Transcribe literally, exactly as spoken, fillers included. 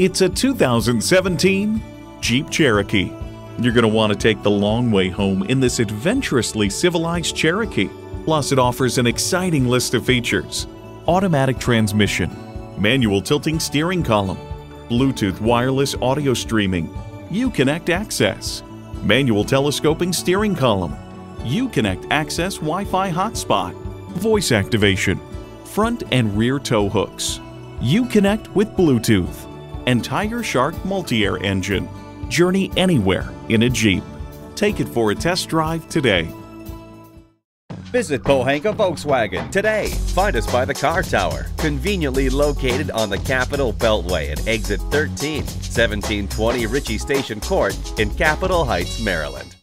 It's a two thousand seventeen Jeep Cherokee. You're going to want to take the long way home in this adventurously civilized Cherokee. Plus, it offers an exciting list of features. Automatic transmission, manual tilting steering column, Bluetooth wireless audio streaming, Uconnect access, manual telescoping steering column, Uconnect access Wi-Fi hotspot, voice activation, front and rear tow hooks, Uconnect with Bluetooth, and Tiger Shark multi-air engine. Journey anywhere in a Jeep. Take it for a test drive today. Visit Pohanka Volkswagen today. Find us by the car tower, conveniently located on the Capitol Beltway at exit thirteen, seventeen twenty Ritchie Station Court in Capitol Heights, Maryland.